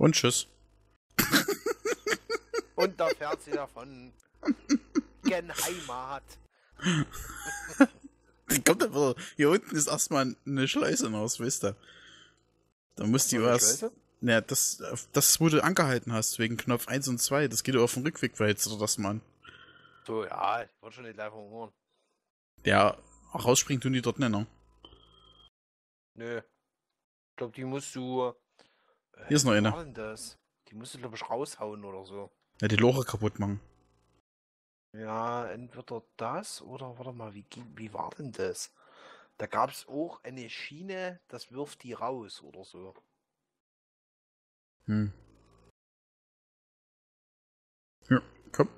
Und tschüss. Und da fährt sie davon. Gen Heimat. Kommt aber, hier unten ist erstmal eine Schleuse raus, wisst ihr. Da muss die was. Naja, das, wo du angehalten hast, wegen Knopf 1 und 2, das geht auf den Rückweg, weil jetzt das Mann. So, ja, ich wollte schon nicht live rumhören. Ja, rausspringen tun die dort nicht, ne? Nö. Ich glaube, die musst du. Hier ist noch eine. Das? Die musst du, glaube ich, raushauen oder so. Ja, die Lore kaputt machen. Ja, entweder das oder, warte mal, wie war denn das? Da gab es auch eine Schiene, das wirft die raus oder so. Hm. Ja, komm.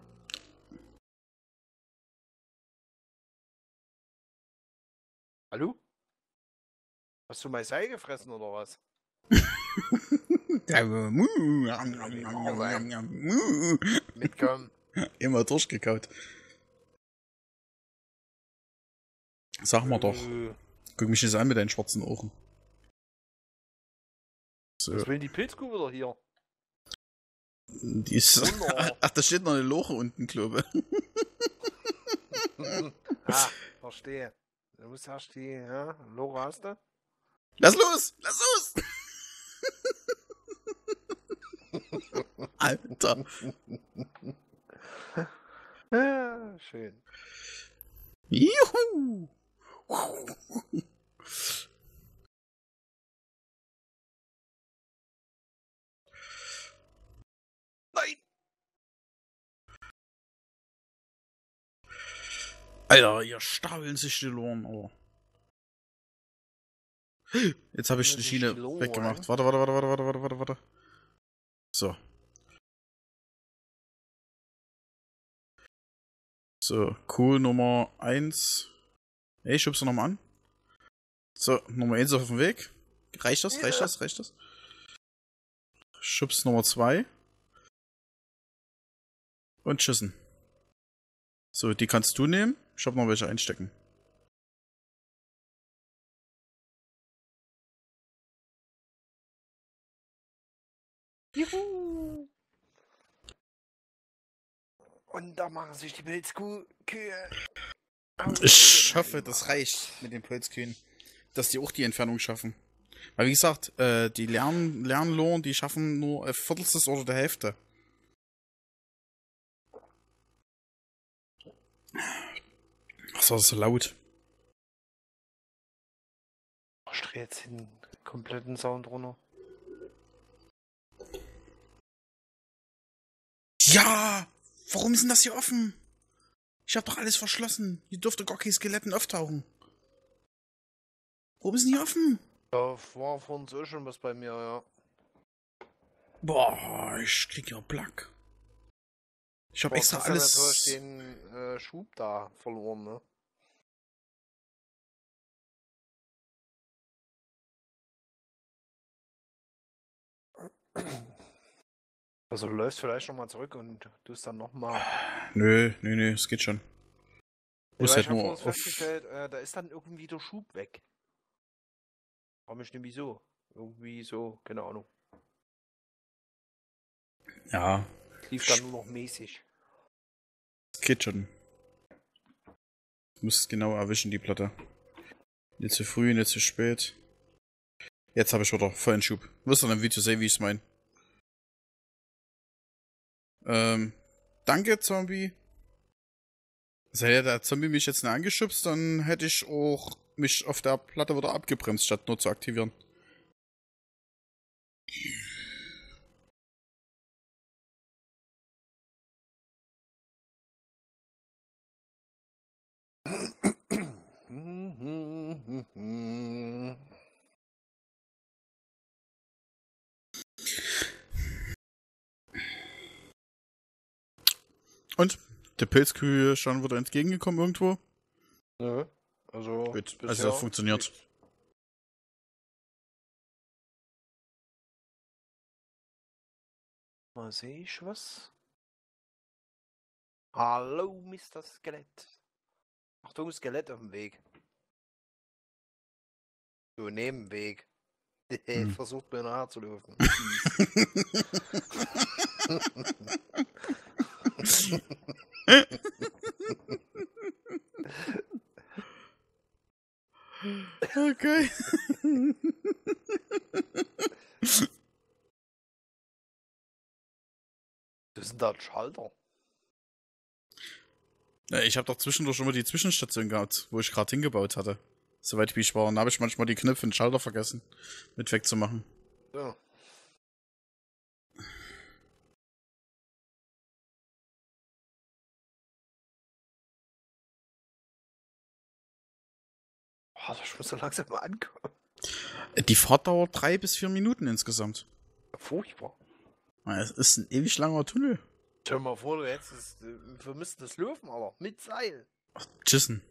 Hallo? Hast du mein Seil gefressen oder was? Mitkommen. Immer durchgekaut. Sag mal doch. Guck mich jetzt an mit deinen schwarzen Ohren. So. Was will die Pilzkuh wieder hier? Die ist. Ach, da steht noch eine Lore unten, glaube ich. Ah, verstehe. Du musst erst die, ja, Lore hast du? Lass los! Lass los! Alter. Ja, schön. Juhu! Nein! Alter, ihr stapeln sich die Loren. Oh. Jetzt habe ich die Schiene weggemacht. Warte. So. So, cool, Nummer 1. Ey, schubst du nochmal an? So, Nummer 1 auf dem Weg. Reicht das? Schubst Nummer 2. Und schießen. So, die kannst du nehmen. Ich hab noch welche einstecken. Juhu! Und da machen sich die Pilzkühe. Ich hoffe, das reicht mit den Pilzkühen, dass die auch die Entfernung schaffen. Weil, wie gesagt, die Lernloren, die schaffen nur ein Viertelstes oder der Hälfte. Was war das so laut? Ich drehe jetzt den kompletten Sound runter. Ja! Warum ist denn das hier offen? Ich hab doch alles verschlossen. Hier dürfte gar kein Skeletten auftauchen. Warum ist denn hier offen? Da war vorhin so schon was bei mir, ja. Boah, ich krieg ja Plack. Ich hab extra alles. Du hast den Schub da verloren, ne? Also du läufst vielleicht nochmal zurück und tust dann nochmal. Nö, es geht schon. Ja, ich halt nur uns festgestellt, da ist dann irgendwie der Schub weg. Warum ich nämlich so? Irgendwie so, keine Ahnung. Ja. Lief dann nur noch mäßig. Es geht schon. Du musst genau erwischen, die Platte. Nicht zu früh, nicht zu spät. Jetzt habe ich wieder vollen Schub. Du wirst dann im Video sehen, wie ich es meine. Danke, Zombie. Also, hätte der Zombie mich jetzt nicht angeschubst, dann hätte ich auch mich auf der Platte wieder abgebremst, statt nur zu aktivieren. Und? Der Pilzkühe schon wieder entgegengekommen irgendwo? Nö, also. Gut, also das funktioniert. Nicht. Mal sehe ich was. Hallo, Mr. Skelett. Achtung, Skelett auf dem Weg. So, Nebenweg. Versucht mir in Haar zu lösen. Okay. Das ist da ein Schalter. Ja, ich habe doch zwischendurch schon mal die Zwischenstation gehabt, wo ich gerade hingebaut hatte. Soweit wie ich war. Und da habe ich manchmal die Knöpfe und Schalter vergessen, mit wegzumachen. Ja. Oh, das muss so langsam mal ankommen. Die Fahrt dauert 3 bis 4 Minuten insgesamt. Ja, furchtbar. Es ist ein ewig langer Tunnel. Stell dir mal vor, du hättest vermisst das Löwen, aber mit Seil. Ach, Tschüssen.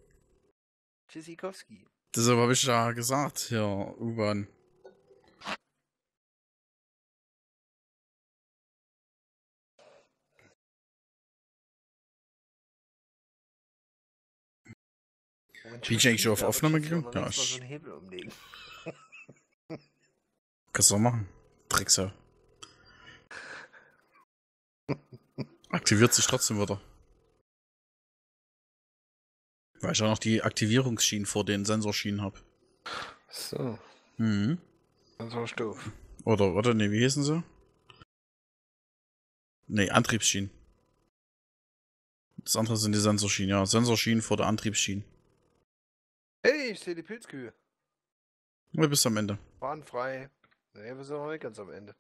Tschüssikowski. Deshalb habe ich ja gesagt, ja, U-Bahn. Bin ich eigentlich schon auf Aufnahme gegangen? Ja, ich. Kannst du auch machen. Drecksau. Aktiviert sich trotzdem wieder. Weil ich ja noch die Aktivierungsschienen vor den Sensorschienen habe. So. Mhm. Sensorstufe. Oder, ne, wie hießen sie? Ne, Antriebsschienen. Das andere sind die Sensorschienen, ja. Sensorschienen vor der Antriebsschienen. Hey, ich sehe die Pilzkühe. Du bist am Ende. Bahnfrei. Ne, wir sind noch nicht ganz am Ende.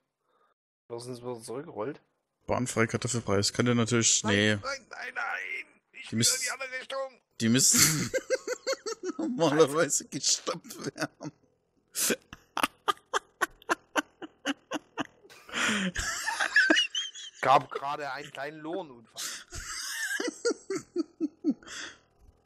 Wir sind wieder zurückgerollt. Bahnfrei Kartoffelpreis. Könnte natürlich. Nein, nee. Nein. Ich will in die andere Richtung. Die müssen normalerweise gestoppt werden. Gab gerade einen kleinen Lohnunfall.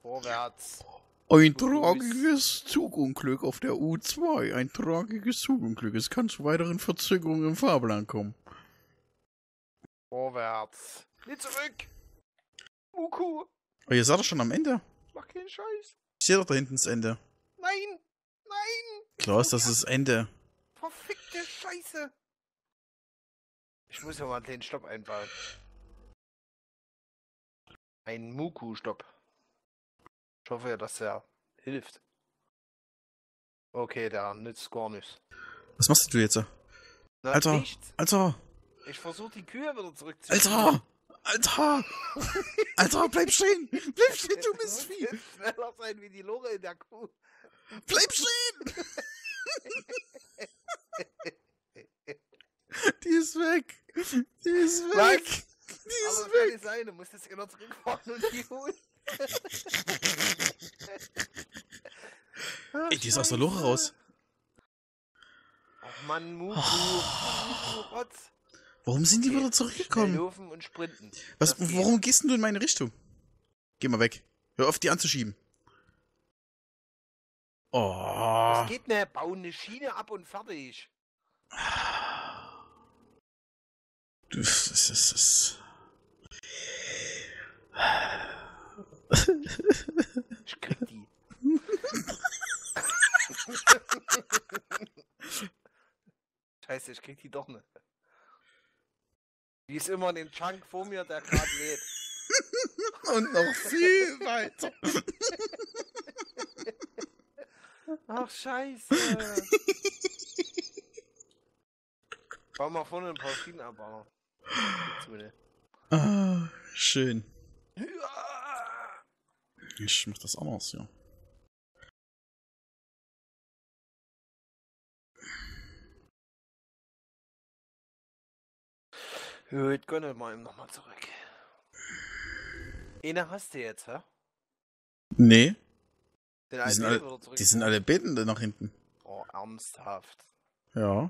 Vorwärts. Ein tragiges Zugunglück auf der U2. Ein tragiges Zugunglück. Es kann zu weiteren Verzögerungen im Fahrplan kommen. Vorwärts. Nicht zurück. Uku. Oh, ihr seid doch schon am Ende. Mach keinen Scheiß. Ich sehe doch da hinten das Ende. Nein. Nein. Klaus, das ist das Ende. Verfickte Scheiße. Ich muss ja mal den Stopp einbauen. Ein Muku-Stopp. Ich hoffe ja, dass er hilft. Okay, da nützt gar nichts. Was machst du jetzt? Na, Alter, nichts. Alter! Ich versuche die Kühe wieder zurückzuziehen. Alter! Alter! Alter, bleib stehen! Bleib stehen, du Mistvieh! Schneller sein wie die Lore in der Kuh. Bleib stehen! Die ist weg! Die ist weg! Nein. Die ist weg! Nicht sein. Du musst jetzt genau zurückfahren und die holen. Ey, die ist aus der Lore raus. Ach Mann, Muku. Warum sind die wieder zurückgekommen? Und sprinten. Was, warum gehst denn du in meine Richtung? Geh mal weg. Hör auf, die anzuschieben. Oh. Es geht nicht. Bauen eine Schiene ab und fertig. Das ist. Ich krieg die. Scheiße, ich krieg die doch nicht. Die ist immer in dem Chunk vor mir, der gerade lädt. Und noch viel weiter. Ach, scheiße. Bau mal vorne ein paar Schienen ab, aber. Ah, schön. Ich mach das anders, ja. Gut, gönn mal ihm nochmal zurück. Ene hast du jetzt, hä? Nee. Die sind alle betende nach hinten. Oh, ernsthaft. Ja.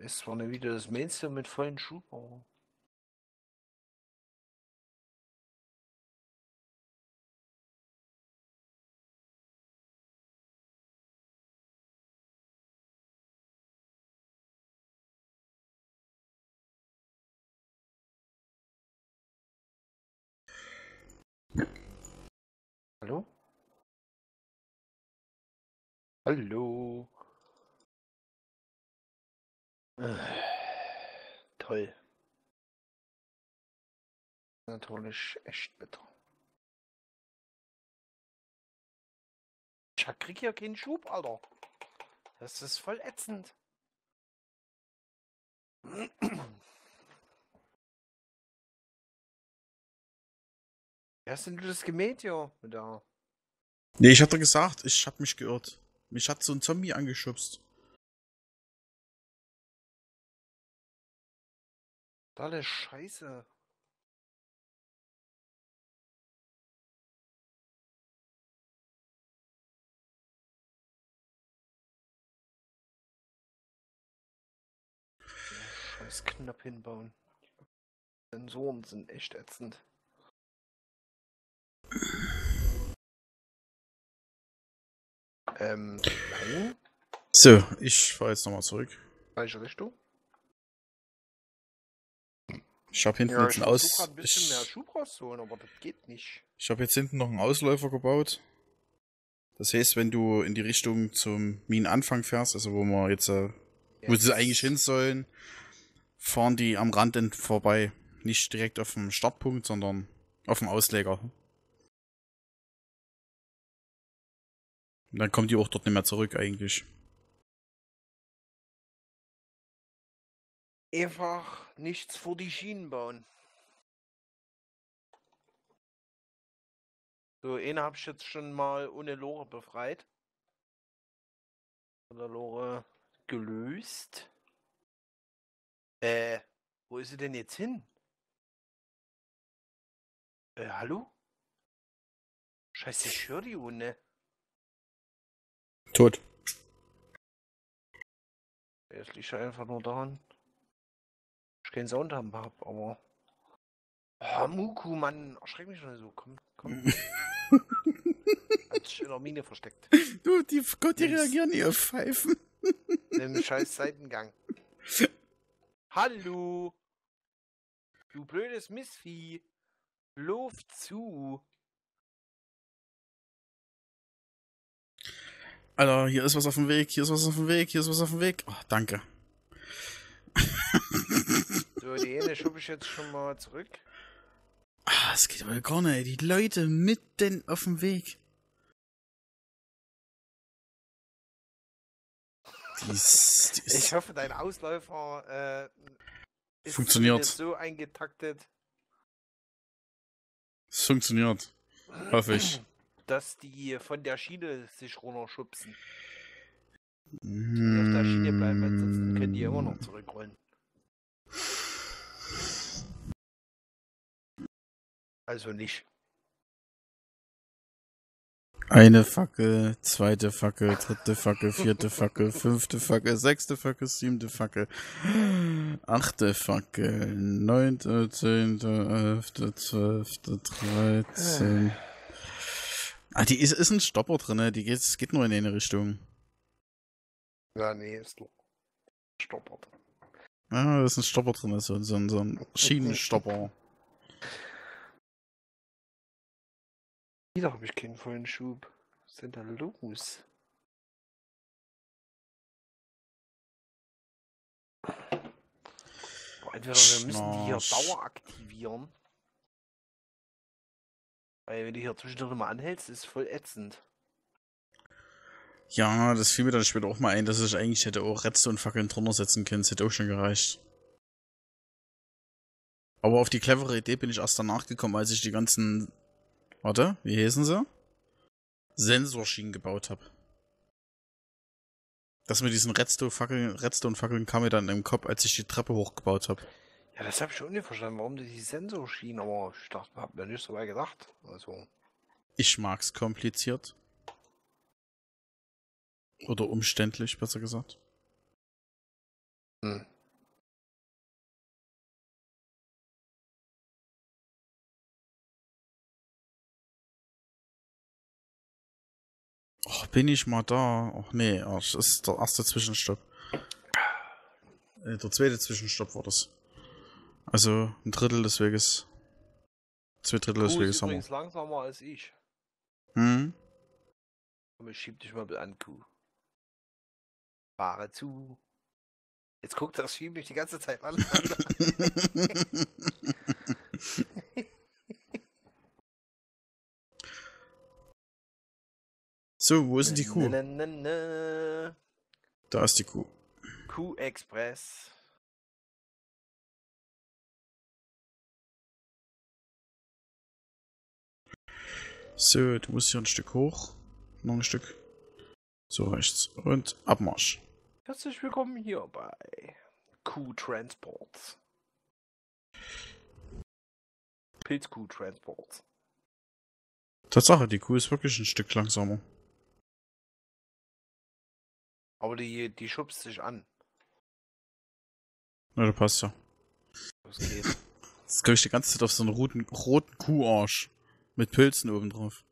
Es war wieder das Mainstream mit vollen Schub. Hallo? Hallo? Toll. Natürlich echt bitter. Ich krieg hier keinen Schub, Alter. Das ist voll ätzend. Hast denn du das gemäht hier? Da. Nee, ich hab doch gesagt, ich hab mich geirrt. Mich hat so ein Zombie angeschubst. Tolle Scheiße. Scheiß knapp hinbauen. Sensoren sind echt ätzend. Nein. So, ich fahr jetzt nochmal zurück. Welche Richtung? Ich hab hinten ja, jetzt einen Ausläufer. Ich hab jetzt hinten noch einen Ausläufer gebaut. Das heißt, wenn du in die Richtung zum Minenanfang fährst, also wo wir jetzt, wo sie eigentlich hin sollen, fahren die am Rand vorbei. Nicht direkt auf dem Startpunkt, sondern auf dem Ausleger. Und dann kommen die auch dort nicht mehr zurück, eigentlich. Einfach nichts vor die Schienen bauen. So, eine habe ich jetzt schon mal ohne Lore befreit. Oder Lore gelöst. Wo ist sie denn jetzt hin? Hallo? Scheiße, ich höre die Hunde. Tot. Jetzt liegt er einfach nur daran. Ich keinen Sound haben hab, aber. Oh, Muku, Mann, erschreck mich schon so. Komm, komm. Hat sich in der Mine versteckt. Du, die Gott, die reagieren hier auf Pfeifen. Im scheiß Seitengang. Hallo! Du blödes Missvieh! Lauf zu! Alter, hier ist was auf dem Weg, hier ist was auf dem Weg, hier ist was auf dem Weg. Oh, danke. So, die eine schub ich jetzt schon mal zurück. Ah, es geht aber gar nicht, die Leute mitten auf dem Weg. Ich hoffe, dein Ausläufer ist funktioniert. So eingetaktet. Es funktioniert, hoffe ich. Dass die von der Schiene sich runterschubsen. Die auf der Schiene bleiben, weil sonst können die immer noch zurückrollen. Also nicht. Eine Fackel, zweite Fackel, dritte Fackel, vierte Fackel, fünfte Fackel, sechste Fackel, siebte Fackel, achte Fackel, neunte, zehnte, elfte, zwölfte, 13. Ah, die ist ein Stopper drin, die geht nur in eine Richtung. Ja, nee, ist doch Stopper drin. Ah, da ist ein Stopper drin, so ein Schienenstopper. Wieder habe ich keinen vollen Schub. Was ist denn da los? Boah, entweder wir müssen die hier Dauer aktivieren. Weil wenn du hier zwischendurch mal anhältst, ist voll ätzend. Ja, das fiel mir dann später auch mal ein, dass ich eigentlich hätte auch Redstone-Fackeln drunter setzen können. Das hätte auch schon gereicht. Aber auf die clevere Idee bin ich erst danach gekommen, als ich die ganzen... Warte, wie heißen sie? Sensorschienen gebaut habe. Das mit diesen Redstone-Fackeln kam mir dann im Kopf, als ich die Treppe hochgebaut habe. Ja, das habe ich schon nicht verstanden, warum die Sensorschienen, aber ich dachte, hab mir nicht so weit gedacht. Also. Ich mag's kompliziert. Oder umständlich, besser gesagt. Hm. Och, bin ich mal da? Och nee, das ist der erste Zwischenstopp. Der zweite Zwischenstopp war das. Also ein Drittel des Weges. 2/3 des Weges haben wir. Du bist langsamer als ich. Hm? Komm, ich schieb dich mal an, Kuh. Fahre zu. Jetzt guckt das Schieben mich die ganze Zeit an. So, wo ist denn die Kuh? Da ist die Kuh. Kuh-Express. So, du musst hier ein Stück hoch. Noch ein Stück. So, rechts. Und Abmarsch. Herzlich willkommen hier bei Kuh-Transports. Pilzkuh-Transports. Tatsache, die Kuh ist wirklich ein Stück langsamer. Aber die schubst sich an. Na, da passt ja. Das geht. Jetzt krieg ich die ganze Zeit auf so einen roten Kuharsch. Mit Pilzen obendrauf.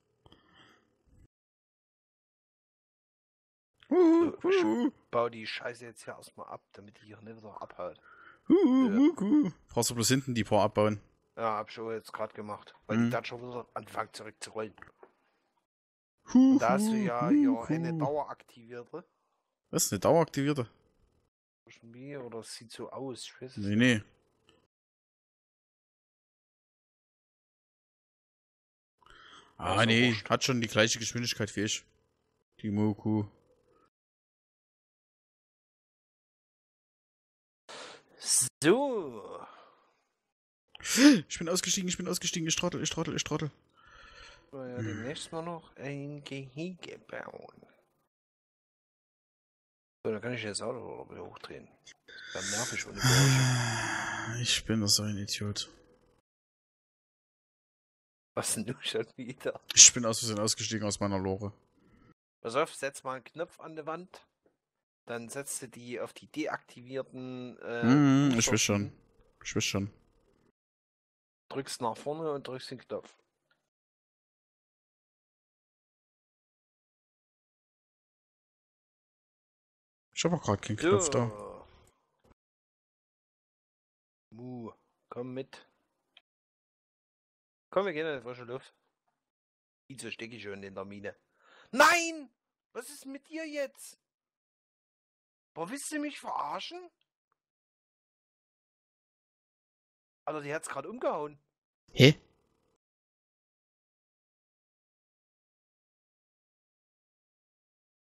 Ich baue die Scheiße jetzt hier erstmal ab, damit die hier nicht so abhaut. Brauchst du bloß hinten die paar abbauen? Ja, hab ich jetzt gerade gemacht, weil die dann schon wieder anfangen zurückzurollen. Und da hast du ja hier eine Daueraktivierte. Was? Eine Daueraktivierte? Oder es sieht so aus, ich weiß es nicht. Nee. Ah nee, hat schon die gleiche Geschwindigkeit wie ich. Die Moku. So. Ich bin ausgestiegen, ich trottel. So, ja, demnächst mal noch ein Gehege bauen. So, da kann ich jetzt auch noch hochdrehen. Dann nerv ich ohne Geräusche. Ich bin doch so ein Idiot. Was denn du schon wieder? Ich bin aus Versehen ausgestiegen aus meiner Lore. Pass auf, setz mal einen Knopf an die Wand. Dann setzt du die auf die deaktivierten. Ich will schon. Drückst nach vorne und drückst den Knopf. Ich hab auch gerade keinen Knopf da. Komm mit. Komm, wir gehen in die frische Luft. Wieso stecke ich schon in der Mine? Nein! Was ist mit dir jetzt? Boah, willst du mich verarschen? Alter, die hat's gerade umgehauen. Hä?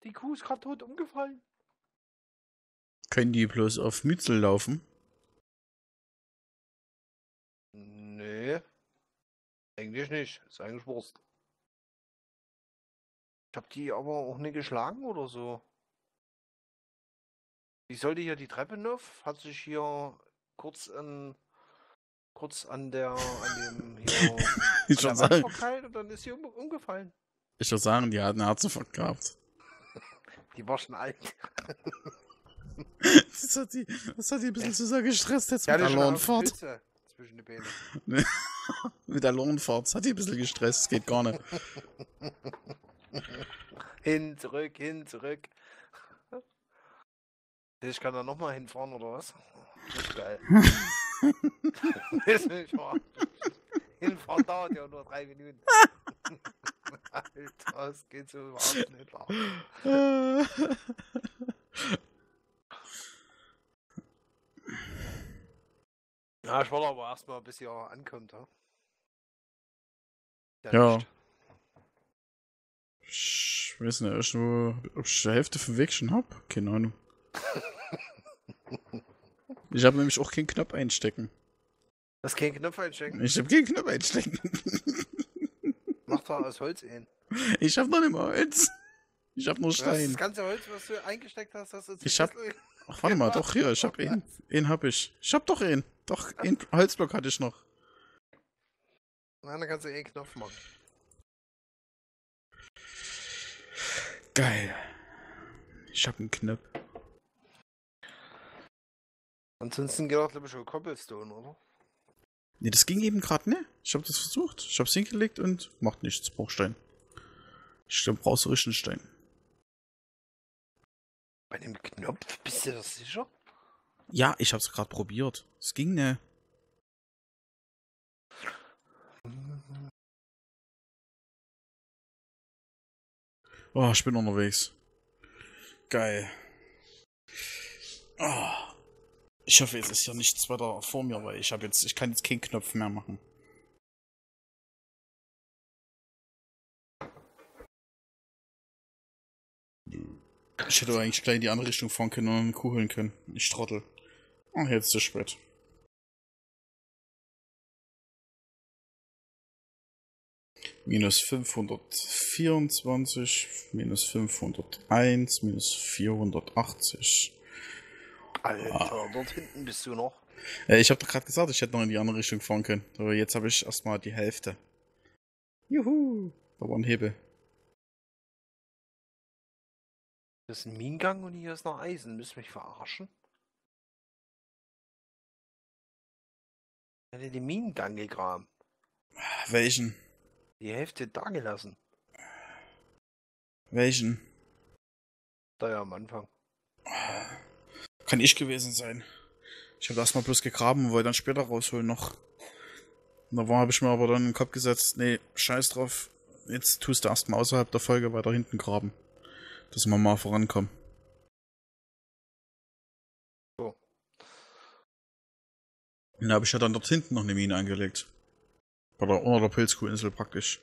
Die Kuh ist gerade tot umgefallen. Können die bloß auf Mützel laufen? Nee. Eigentlich nicht, ist eigentlich Wurst. Ich hab die aber auch nicht geschlagen oder so. Die sollte hier die Treppe noch, hat sich hier kurz an dem hier an der Wand verkeilt und dann ist sie umgefallen. Ich würde sagen, die hat einen Herzinfarkt gehabt. Die war schon alt. Das hat die ein bisschen zu sehr gestresst jetzt mit der Lohnfahrt. Zwischen die Beine. Mit der Lohnfahrt. Das hat die ein bisschen gestresst, das geht gar nicht. Hin, zurück. Ich kann da nochmal hinfahren, oder was? Das ist geil. Das ist nicht wahr. Hinfahren dauert ja nur 3 Minuten. Alter, es geht so überhaupt nicht wahr. Ja, ich wollte aber erstmal, bis ihr ankommt, ha? Ja. Ich weiß nicht, ob ich die Hälfte vom Weg schon hab? Keine Ahnung. Ich habe nämlich auch keinen Knopf einstecken. Was, keinen Knopf einstecken? Ich habe keinen Knopf einstecken. Mach doch aus Holz ein. Ich hab noch nicht mal Holz. Ich hab nur Stein. Das ganze Holz, was du eingesteckt hast, hast du Ach, warte mal, doch, hier, ich hab einen. Einen hab ich. Ich hab doch einen. Doch, einen Holzblock hatte ich noch. Nein, dann kannst du einen Knopf machen. Geil. Ich hab einen Knopf. Ansonsten geht auch, glaube ich, schon Cobblestone, oder? Ne, das ging eben gerade, ne? Ich hab das versucht. Ich hab's hingelegt und macht nichts. Bruchstein. Ich glaube, brauchst du richtigen Stein. Bei dem Knopf? Bist du das sicher? Ja, ich hab's gerade probiert. Es ging, ne? Oh, ich bin unterwegs. Geil. Oh. Ich hoffe, jetzt ist ja nichts weiter vor mir, weil ich kann jetzt keinen Knopf mehr machen. Ich hätte eigentlich gleich in die andere Richtung fahren können und kugeln können. Ich trottel. Ach, jetzt ist es spät. Minus 524, minus 501, minus 480. Alter, dort hinten bist du noch. Ich habe doch gerade gesagt, ich hätte noch in die andere Richtung fahren können. Aber jetzt habe ich erstmal die Hälfte. Juhu! Da war ein Hebel. Das ist ein Minengang und hier ist noch Eisen. Müsst ihr mich verarschen? Ich hätte den Minengang gegraben. Welchen? Die Hälfte da gelassen. Welchen? Da ja am Anfang. Kann ich gewesen sein. Ich habe erstmal bloß gegraben und wollte dann später rausholen noch. Und da habe ich mir aber dann in den Kopf gesetzt, nee, scheiß drauf. Jetzt tust du erstmal außerhalb der Folge weiter hinten graben. Dass wir mal vorankommen. So. Und da habe ich ja dann dort hinten noch eine Mine angelegt. Oder unter der Pilzkuhinsel praktisch.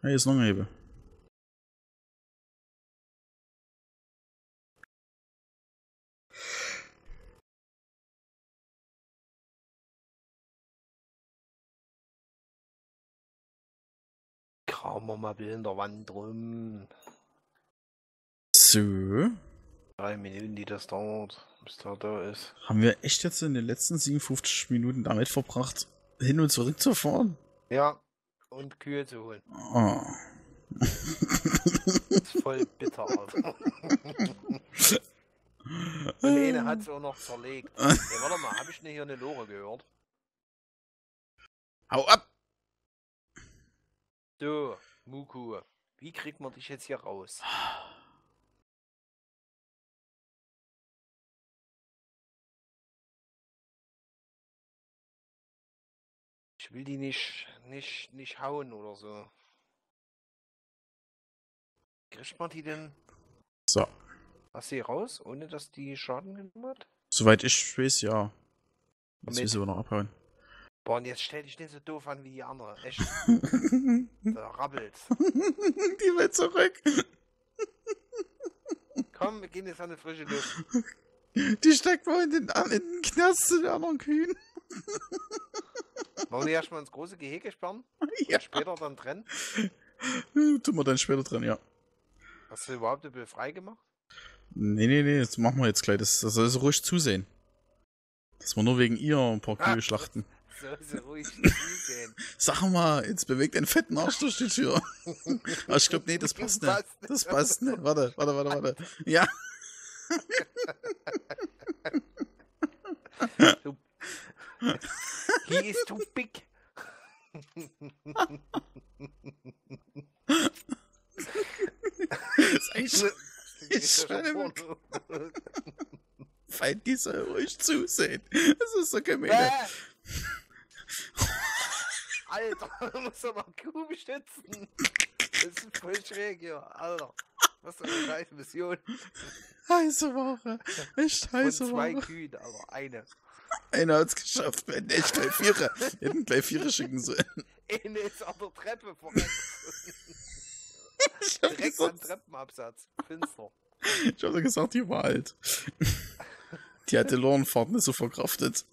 Hey, ist noch ein Hebel. Graben wir mal in der Wand rum. So. 3 Minuten, die das dauert, bis da ist. Haben wir echt jetzt in den letzten 57 Minuten damit verbracht, hin und zurück zu fahren? Ja, und Kühe zu holen. Oh. Das ist voll bitter, Alter. Und eine hat es auch noch zerlegt. Ja, warte mal, habe ich nicht hier eine Lore gehört? Hau ab! So, Muku, wie kriegt man dich jetzt hier raus? Ich will die nicht hauen oder so. Kriegt man die denn? So. Lass sie raus, ohne dass die Schaden genommen hat? Soweit ich weiß, ja. Jetzt müssen wir noch abhauen. Boah, und jetzt stell dich nicht so doof an wie die andere. Echt. Da rabbelt's. Die will zurück. Komm, wir gehen jetzt an die frische Luft. Die steckt wohl in den Knast zu den anderen Kühen. Wollen wir erstmal ins große Gehege sperren? Ja. Und später dann trennen? Tun wir dann später trennen, ja. Hast du überhaupt den Bill frei gemacht? Nee, das machen wir jetzt gleich. Das soll so ruhig zusehen. Dass wir nur wegen ihr ein paar Kühe schlachten. Soll so ruhig zusehen. Sag mal, jetzt bewegt einen fetten Arsch durch die Tür. Aber ich glaube, nee, das passt nicht. Das passt nicht. Warte. Ja. Du He is too big. Das ist eigentlich schon Feind, die soll ruhig zusehen. Das ist so gemein. Alter, du musst aber Kuh beschützen. Das ist voll schräg hier, Alter. Was für eine scheiß Mission. Heiße Woche. Echt heiße Woche. Und 2 Kühe, aber eine. Einer hat's geschafft, wenn ich gleich 4er. Hätten gleich 4er schicken sollen. Eine ist auf der Treppe verreckt. Direkt am Treppenabsatz. Finster. Ich hab doch gesagt, die war alt. Die hatte Lorenfahrten nicht so verkraftet.